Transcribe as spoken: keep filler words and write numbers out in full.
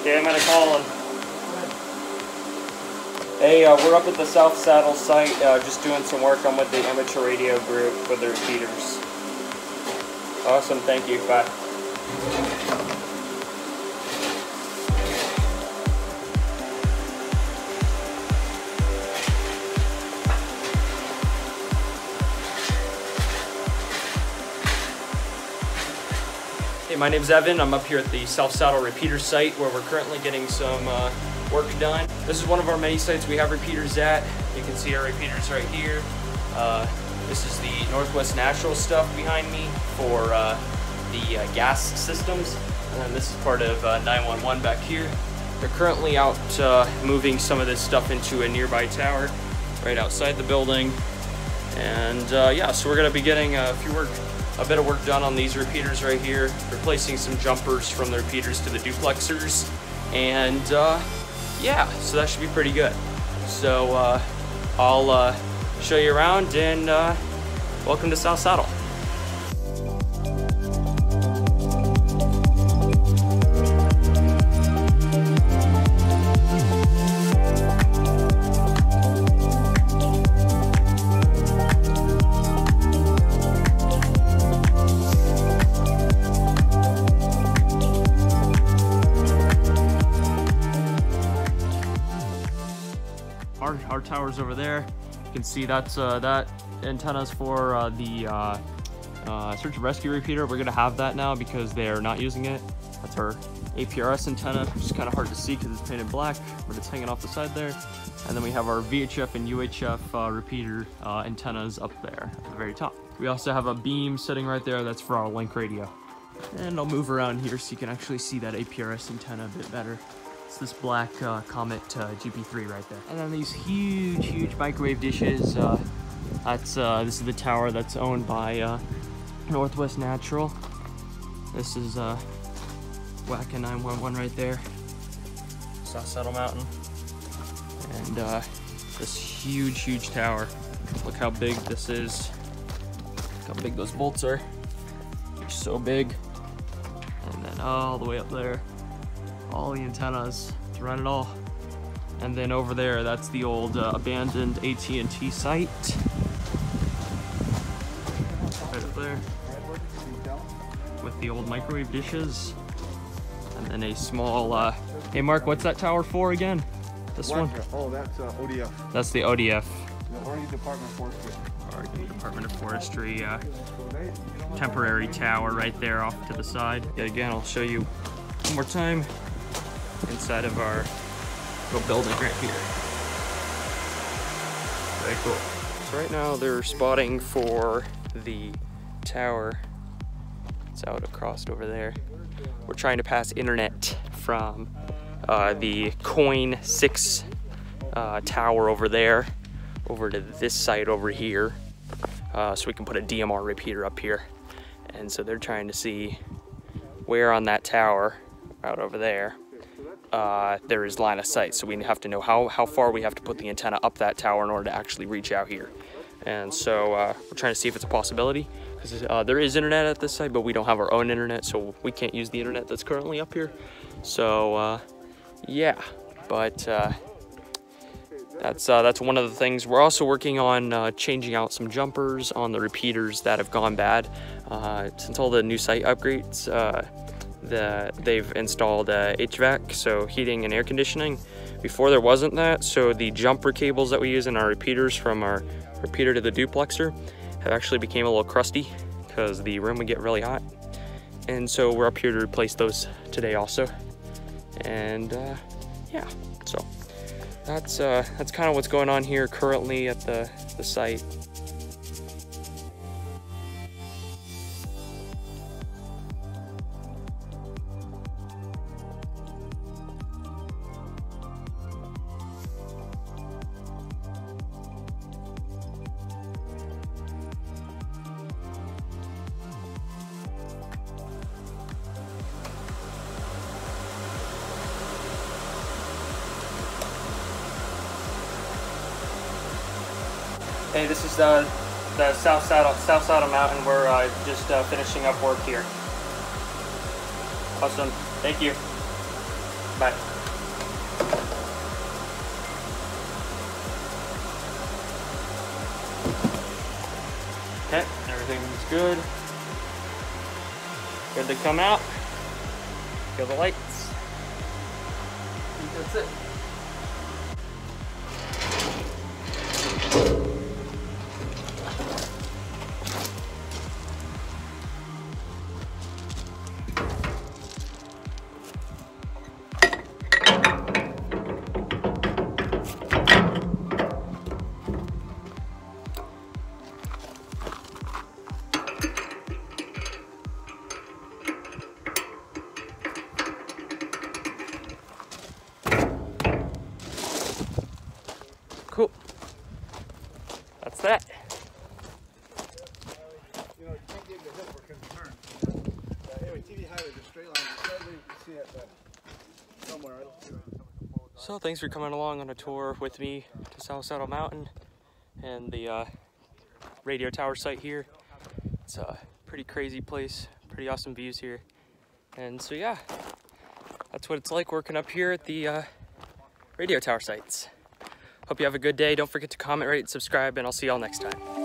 Okay, I'm gonna call him. Hey, uh, we're up at the South Saddle site, uh, just doing some work. I'm with the amateur radio group for the repeaters. Awesome, thank you, bye. Hey, my name's Evan. I'm up here at the South Saddle repeater site where we're currently getting some uh, work done. This is one of our many sites we have repeaters at. You can see our repeaters right here. Uh, this is the Northwest Natural stuff behind me for uh, the uh, gas systems. And then this is part of uh, nine one one back here. They're currently out uh, moving some of this stuff into a nearby tower right outside the building. And uh, yeah, so we're gonna be getting a few work, a bit of work done on these repeaters right here, replacing some jumpers from the repeaters to the duplexers. And uh, yeah, so that should be pretty good. So uh, I'll uh, show you around, and uh, welcome to South Saddle. Our, our tower's over there. You can see that's uh, that antenna's for uh, the uh, uh, search and rescue repeater. We're gonna have that now because they're not using it. That's our A P R S antenna, which is kind of hard to see because it's painted black, but it's hanging off the side there. And then we have our V H F and U H F uh, repeater uh, antennas up there at the very top. We also have a beam sitting right there. That's for our link radio. And I'll move around here so you can actually see that A P R S antenna a bit better. It's this black uh, Comet uh, G P three right there. And then these huge, huge microwave dishes. Uh, that's uh, This is the tower that's owned by uh, Northwest Natural. This is uh, W C C C A nine one one right there, South Saddle Mountain. And uh, this huge, huge tower. Look how big this is. Look how big those bolts are. They're so big. And then all the way up there, all the antennas to run it all. And then over there, that's the old uh, abandoned A T and T site. Right up there. With the old microwave dishes. And then a small, uh... hey Mark, what's that tower for again? This one? Oh, that's uh, O D F. That's the O D F. The R and D Department of Forestry. R and D Department of Forestry, uh, temporary tower right there off to the side. Yet again, I'll show you one more time inside of our little building right here. Very cool. So right now they're spotting for the tower. It's out across over there. We're trying to pass internet from uh, the KOIN six uh, tower over there over to this site over here, uh, so we can put a D M R repeater up here. And so they're trying to see where on that tower out over there Uh, there is line of sight, so we have to know how, how far we have to put the antenna up that tower in order to actually reach out here. And so uh, we're trying to see if it's a possibility, because uh, there is internet at this site, but we don't have our own internet, so we can't use the internet that's currently up here. So uh, yeah, but uh, that's uh, that's one of the things. We're also working on uh, changing out some jumpers on the repeaters that have gone bad. Uh, since all the new site upgrades, uh, The, they've installed uh, H V A C, so heating and air conditioning. Before there wasn't that, so the jumper cables that we use in our repeaters from our repeater to the duplexer have actually became a little crusty because the room would get really hot. And so we're up here to replace those today also. And uh, yeah, so that's uh, that's kind of what's going on here currently at the, the site. Hey, this is uh, the South Saddle, South Saddle Mountain. We're uh, just uh, finishing up work here. Awesome, thank you. Bye. Okay, everything's good. Good to come out. Kill the lights. I think that's it. Cool. That's that. You know, you can't give the hip or concern. Uh, anyway, T V highway is a straight line. Sadly, you see it uh, somewhere. I don't see it. So, thanks for coming along on a tour with me to South Saddle Mountain and the uh, radio tower site here. It's a pretty crazy place, pretty awesome views here. And so, yeah, that's what it's like working up here at the uh, radio tower sites. Hope you have a good day. Don't forget to comment, rate, and subscribe, and I'll see y'all next time.